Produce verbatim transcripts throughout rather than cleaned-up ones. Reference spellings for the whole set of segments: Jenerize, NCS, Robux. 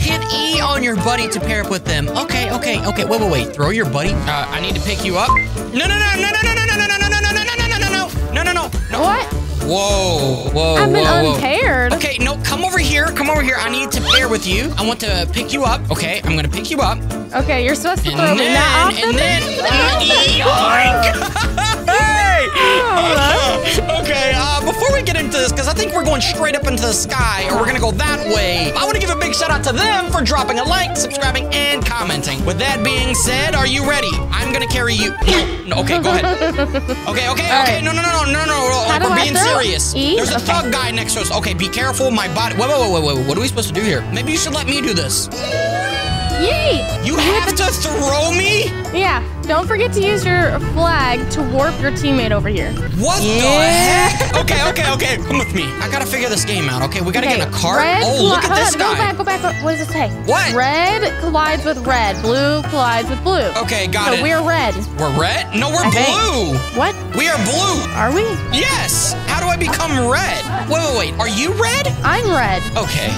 hit E on your buddy to pair up with them. Okay, okay, okay. Wait, wait, wait. Throw your buddy. Uh, I need to pick you up. No, no, no, no, no, no, no, no, no, no, no, no, no, no, no, no, no, no, no. What? Whoa, whoa, I've been whoa, unpaired. Whoa. Okay, no, come over here. Come over here. I need to pair with you. I want to pick you up. Okay, I'm gonna pick you up. Okay, you're supposed to and throw then, me now. And then, yoink! Okay, uh, before we get into this, because I think we're going straight up into the sky, or we're going to go that way, I want to give a big shout out to them for dropping a like, subscribing, and commenting. With that being said, are you ready? I'm going to carry you. No, okay, go ahead. Okay, okay, all okay. Right. No, no, no, no, no, no. Like, we're being serious. E? There's a okay. thug guy next to us. Okay, be careful. My body. Wait, wait, wait, wait, wait. What are we supposed to do here? Maybe you should let me do this. Yay! You have to throw me? Yeah. Don't forget to use your flag to warp your teammate over here. What yeah. the heck? Okay, okay, okay. Come with me. I gotta figure this game out. Okay, we gotta okay. get in a cart. Red oh, look at this guy. Go back, go back. What does it say? What? Red collides with red. Blue collides with blue. Okay, got so it. So we're red. We're red? No, we're I blue. Think. What? We are blue. Are we? Yes. How do I become okay. red? Wait, wait, wait. Are you red? I'm red. Okay.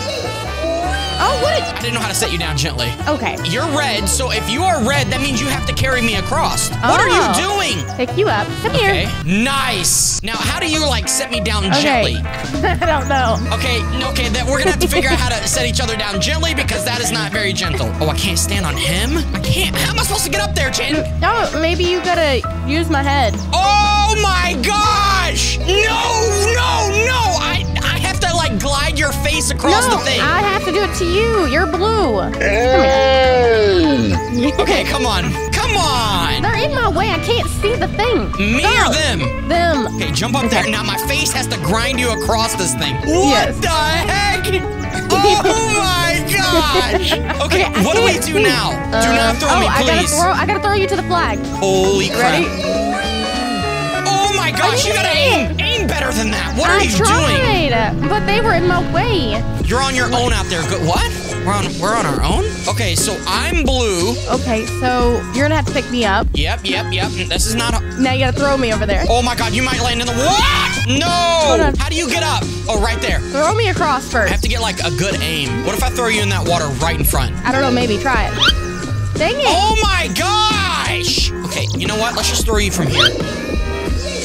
Oh, what a I didn't know how to set you down gently. Okay. You're red, so if you are red, that means you have to carry me across. Oh. What are you doing? Pick you up. Come okay. here. Nice. Now, how do you, like, set me down okay. gently? I don't know. Okay, okay, that we're gonna have to figure out how to set each other down gently because that is not very gentle. Oh, I can't stand on him? I can't. How am I supposed to get up there, Jen? No, maybe you gotta use my head. Oh, my gosh. No, no, no. I, I have to, like, glide your face across no, the thing. I have to do it to you. You're blue. Mm. Okay, come on. Come on. They're in my way. I can't see the thing. Me Go. Or them? Them. Okay, jump up okay. there. Now my face has to grind you across this thing. What yes. the heck? Oh, my gosh. Okay, okay what do we do see. Now? Uh, do not throw oh, me, please. I gotta throw, I gotta throw you to the flag. Holy crap. Ready? Oh, my gosh. You, you gotta aim. Aim better than that. What I are you tried, doing? But they were in my way. You're on your own out there. What? We're on, we're on our own? Okay, so I'm blue. Okay, so you're gonna have to pick me up. Yep, yep, yep. This is not a... Now you gotta throw me over there. Oh, my God. You might land in the... What? No! How do you get up? Oh, right there. Throw me across first. I have to get, like, a good aim. What if I throw you in that water right in front? I don't know. Maybe. Try it. Dang it. Oh, my gosh! Okay, you know what? Let's just throw you from here.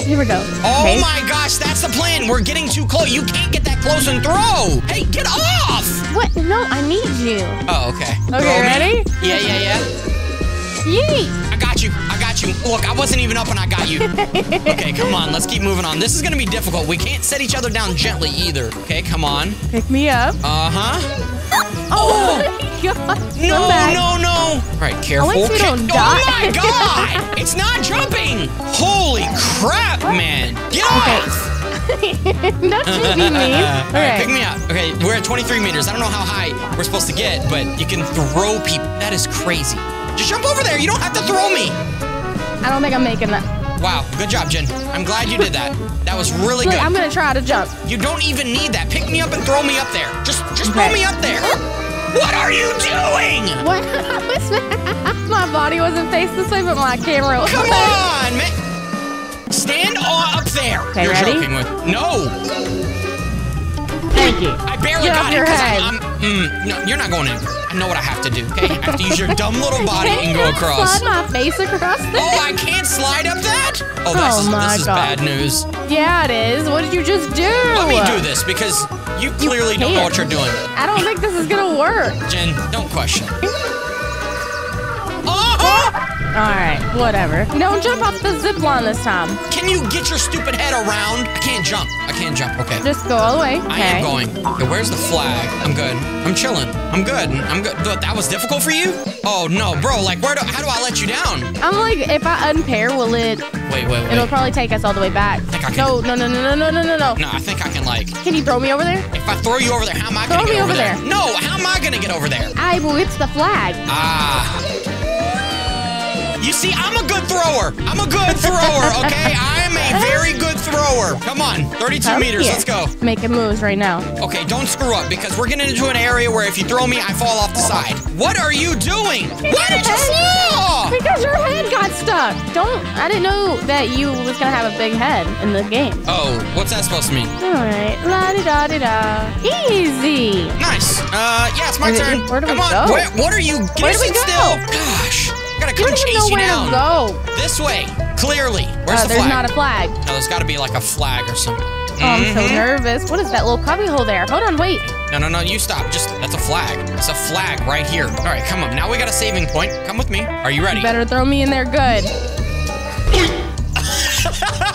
Here we go. Oh okay. my gosh, that's the plan. We're getting too close. You can't get that close and throw. Hey, get off! What? No, I need you. Oh, okay. Okay, throw ready? Me. Yeah, yeah, yeah. Yeet. I got you. I got you. Look, I wasn't even up when I got you. Okay, come on. Let's keep moving on. This is gonna be difficult. We can't set each other down gently either. Okay, come on. Pick me up. Uh huh. Oh. No, no, no. All right, careful. At least you don't die. Oh, my God. It's not jumping. Holy crap, what? Man. Get off. Okay. Don't you be mean. All right, pick me up. Okay, we're at twenty-three meters. I don't know how high we're supposed to get, but you can throw people. That is crazy. Just jump over there. You don't have to throw me. I don't think I'm making that. Wow, good job, Jen. I'm glad you did that. That was really Look, good. I'm going to try to jump. You don't even need that. Pick me up and throw me up there. Just, just okay. throw me up there. What are you doing? What? My body wasn't faced this way, but my camera was. Come on, man. Stand up there. Okay, You're ready? joking with No. Thank you. I barely Get got it because I'm, I'm mm, no, you're not going in. I know what I have to do, okay? I have to use your dumb little body and go across. Can you slide my face across this? Oh, I can't slide up that? Oh, this, oh my this is God. bad news. Yeah, it is. What did you just do? Let me do this because you clearly you don't know what you're doing. I don't think this is going to work. Jen, don't question. Oh! All right, whatever. Don't jump off the zip line this time. Can you get your stupid head around? I can't jump. I can't jump. Okay. Just go all the way. Okay. I am going. Okay, where's the flag? I'm good. I'm chilling. I'm good. I'm good. That was difficult for you? Oh, no, bro. Like, where do, how do I let you down? I'm like, if I unpair, will it... Wait, wait, wait. It'll probably take us all the way back. I think I can... No, no, no, no, no, no, no, no. No, I think I can, like... Can you throw me over there? If I throw you over there, how am I going to get over there? Throw me over there. No, how am I going to get over there? I will. It's the flag. Ah... You see, I'm a good thrower. I'm a good thrower, okay? I'm a very good thrower. Come on, thirty-two meters, let's go. Making moves right now. Okay, don't screw up because we're getting into an area where if you throw me, I fall off the side. What are you doing? Why did you fall? Because your head got stuck. Don't, I didn't know that you was gonna have a big head in the game. Oh, what's that supposed to mean? All right, la-di-da-di-da, easy. Nice, uh, Uh, yeah, it's my where turn. Where do Come we on, go? Where, what are you? Get where do we go? Still. Gosh, I gotta come chase you down. Go. This way, clearly. Where's uh, the flag? There's not a flag. No, there's gotta be like a flag or something. Oh, mm-hmm. I'm so nervous. What is that little cubby hole there? Hold on, wait. No, no, no, you stop. Just, that's a flag. It's a flag right here. All right, come on. Now we got a saving point. Come with me. Are you ready? You better throw me in there good.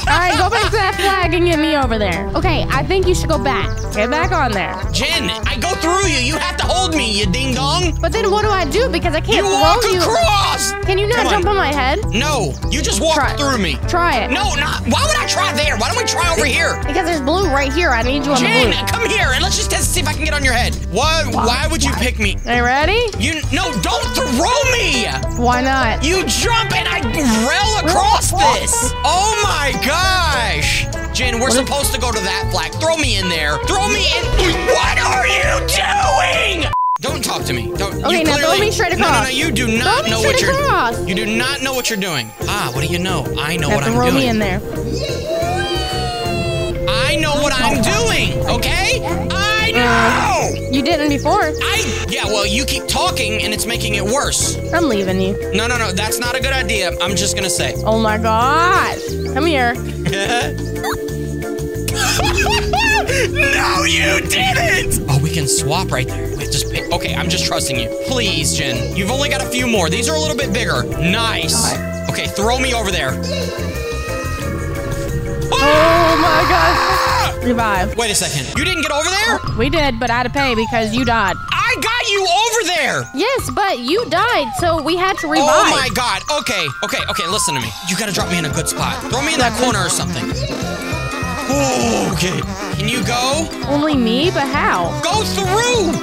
All right, go back to that flag and get me over there. Okay, I think you should go back. Get back on there. Jen, I go through you. You have to hold me, you ding-dong. But then what do I do? Because I can't hold you. You walk across. Can you not jump on my head? No, you just walk try. through me. Try it. No, not. Why would I try there? Why don't we try over here? Because there's blue right here. I need you on Jen, the blue. Jen, come here, and let's just test to see if I can get on your head. Why, why, why would you why? pick me? Are you ready? You, no, don't throw me. Why not? You jump, and I rail across what? this. Oh, my God. Gosh! Jen, we're what supposed is? to go to that flag. Throw me in there. Throw me in. What are you doing? Don't talk to me. Don't, okay, you now clearly, throw me straight across. No, no, no, you do not know what you're doing. You do not know what you're doing. Ah, what do you know? I know what I'm doing. Throw me in there. I know what I'm doing, okay? I know! Uh, you didn't before. I. Yeah, well, you keep talking, and it's making it worse. I'm leaving you. No, no, no, that's not a good idea. I'm just gonna say. Oh, my gosh. Come here. No, you didn't! Oh, we can swap right there. Wait, just pick. Okay, I'm just trusting you. Please, Jen. You've only got a few more. These are a little bit bigger. Nice. God. Okay, throw me over there. Oh, my gosh. Revive. Wait a second. You didn't get over there? We did, but I had to pay because you died. I got you over there! Yes, but you died, so we had to revive. Oh my God, okay, okay, okay, listen to me. You gotta drop me in a good spot. Throw me in that corner or something. Ooh, okay. Can you go? Only me, but how? Go through!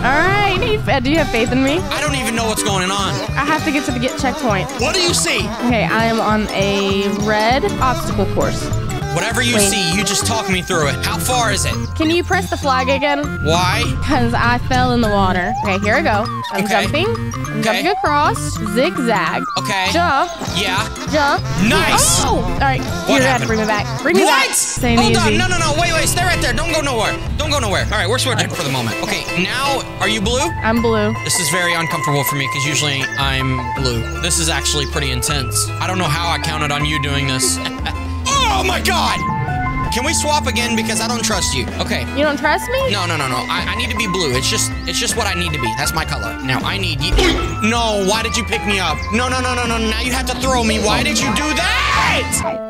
All right, do you have faith in me? I don't even know what's going on. I have to get to the get checkpoint. What do you see? Okay, I am on a red obstacle course. Whatever you Wait. see, you just talk me through it. How far is it? Can you press the flag again? Why? Because I fell in the water. Okay, here I go. I'm okay. jumping. I'm okay. jumping across. Zigzag. Okay. Jump. Yeah. Jump. Nice. Oh! All right. What You're going to bring me back. Bring me what? back. What? Hold easy. on. No, no, no. Wait, wait. Stay right there. Don't go nowhere. Don't go nowhere. All right, we're switching okay. for the moment. Okay, now, are you blue? I'm blue. This is very uncomfortable for me because usually I'm blue. This is actually pretty intense. I don't know how I counted on you doing this. Oh my God! Can we swap again because I don't trust you? Okay. You don't trust me? No, no, no, no. I, I need to be blue. It's just, it's just what I need to be. That's my color. Now I need you. No, why did you pick me up? No, no, no, no, no. Now you have to throw me. Why did you do that?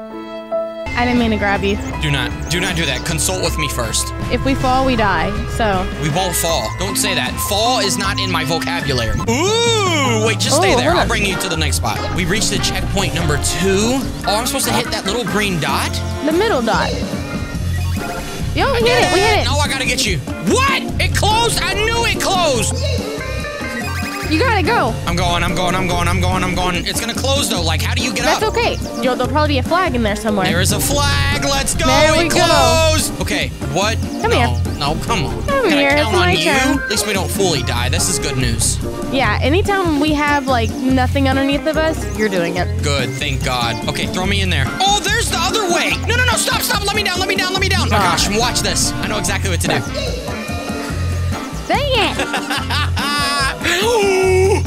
I didn't mean to grab you. Do not, do not do that. Consult with me first. If we fall, we die. So. We won't fall. Don't say that. Fall is not in my vocabulary. Ooh. Wait, just stay oh, there. I'll bring you to the next spot. We reached the checkpoint number two. Oh, I'm supposed to hit that little green dot? The middle dot. Yo, we hit it. We hit it. No, I gotta get you. What? It closed? I knew it closed. You gotta go. I'm going, I'm going, I'm going, I'm going, I'm going. It's gonna close, though. Like, how do you get That's up? That's okay. Yo, there'll probably be a flag in there somewhere. There is a flag. Let's go. There we it closed. Go. Okay, what? Come no. here. No, come on. Come Can here. I count it's on my you? Turn. At least we don't fully die. This is good news. Yeah, anytime we have, like, nothing underneath of us, you're doing it. Good, thank God. Okay, throw me in there. Oh, there's the other way. No, no, no, stop, stop. Let me down, let me down, let me down. Oh, my gosh, watch this. I know exactly what to do. Dang it.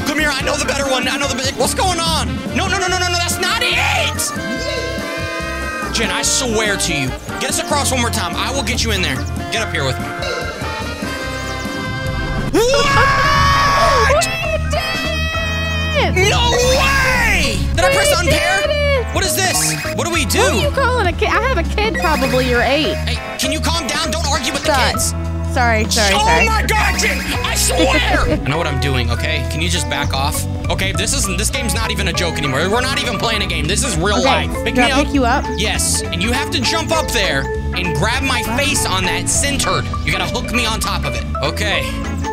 Come here, I know the better one. I know the better. What's going on? No, no, no, no, no, no, that's not it. Jen, I swear to you. Get us across one more time. I will get you in there. Get up here with me. What? No way! Did I press unpair? What is this? What do we do? What are you calling a kid? I have a kid probably. You're eight. Hey, can you calm down? Don't argue with the kids. Sorry, sorry, oh sorry. Oh my God, Jen! I swear! I know what I'm doing, okay? Can you just back off? Okay, this isn't. This game's not even a joke anymore. We're not even playing a game. This is real okay. life. Pick me up. Pick you up? Yes, and you have to jump up there and grab my wow. face on that centered. You gotta hook me on top of it. Okay,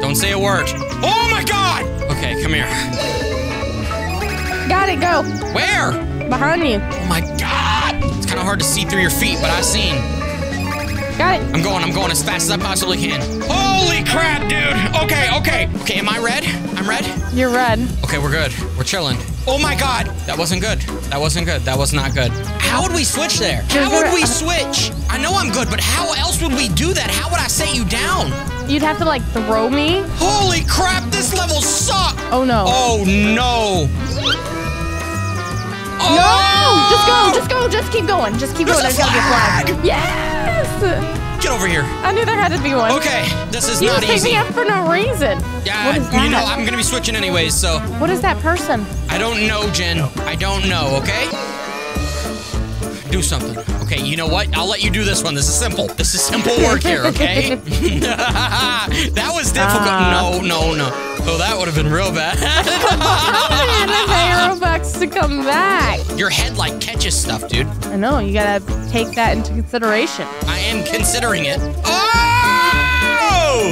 don't say a word. Oh my God! Okay, come here. Got it, go. Where? Behind you. Oh my God. It's kind of hard to see through your feet, but I seen. Got it. I'm going, I'm going as fast as I possibly can. Holy crap, dude. Okay, okay. Okay, am I red? I'm red? You're red. Okay, we're good. We're chilling. Oh my God. That wasn't good. That wasn't good. That was not good. How would we switch there? How would we switch? I know I'm good, but how else would we do that? How would I set you down? You'd have to like throw me. Holy crap, this level sucks! Oh no. Oh no. No! Oh! Just go, just go, just keep going. Just keep There's going. There's gotta be a flag. Yes! Get over here. I knew there had to be one. Okay, this is you not easy. You picked me up for no reason. Yeah, you know, I'm gonna be switching anyways, so. What is that person? I don't know, Jen. I don't know, okay? Do something. Okay, you know what? I'll let you do this one. This is simple. This is simple work here, okay? That was difficult. Uh, no, no, no. Oh, that would have been real bad. I had to pay Robux to come back. Your head, like, catches stuff, dude. I know. You gotta take that into consideration. I am considering it. Oh!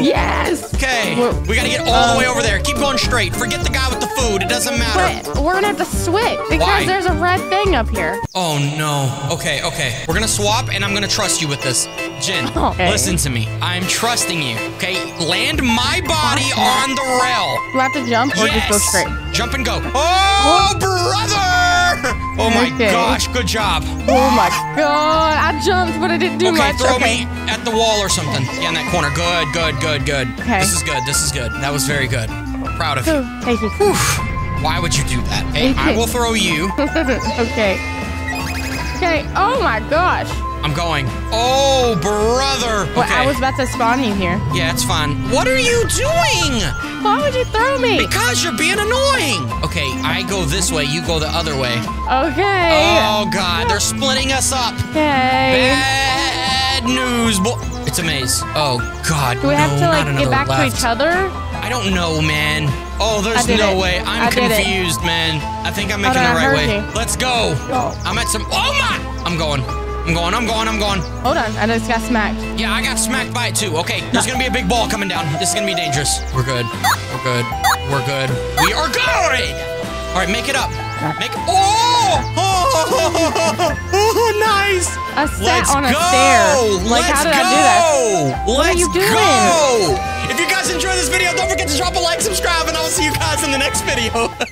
Yes! Okay. We're, we gotta get all um, the way over there. Keep going straight. Forget the guy with the food. It doesn't matter. But we're gonna have to switch because Why? There's a red thing up here. Oh, no. Okay, okay. We're gonna swap, and I'm gonna trust you with this. Jen, okay. Listen to me. I'm trusting you, okay? Land my body on the rail. Do I have to jump or yes. just go straight? Jump and go. Oh, oh. brother! Oh, my okay. gosh. Good job. Oh, my God. I jumped, but I didn't do okay, much. Throw okay, throw me at the wall or something. Yeah, in that corner. Good, good, good, good. Okay. This is good. This is good. That was very good. I'm proud of you. Thank you. Whew. Why would you do that? Hey, I will throw you. Okay. Okay. Oh, my gosh. I'm going. Oh, brother. Okay. Well, I was about to spawn you here. Yeah, it's fine. What are you doing? Why would you throw me? Because you're being annoying. Okay, I go this way. You go the other way. Okay. Oh, God. They're splitting us up. Okay. Bad news, boy. It's a maze. Oh, God. Do we no, have to, like, get back left. to each other? I don't know, man. Oh, there's no it. way. I'm I confused, man. I think I'm making Hold the right way. You. Let's go. go. I'm at some... Oh, my! I'm going. I'm going, I'm going, I'm going. Hold on, I just got smacked. Yeah, I got smacked by it too. Okay, there's gonna be a big ball coming down. This is gonna be dangerous. We're good, we're good, we're good. We are good! All right, make it up. Make it, oh! Oh! Oh, nice! I sat Let's on a go. stair. Like, Let's how did go. I do that? Let's what are you doing? Go! If you guys enjoyed this video, don't forget to drop a like, subscribe, and I will see you guys in the next video.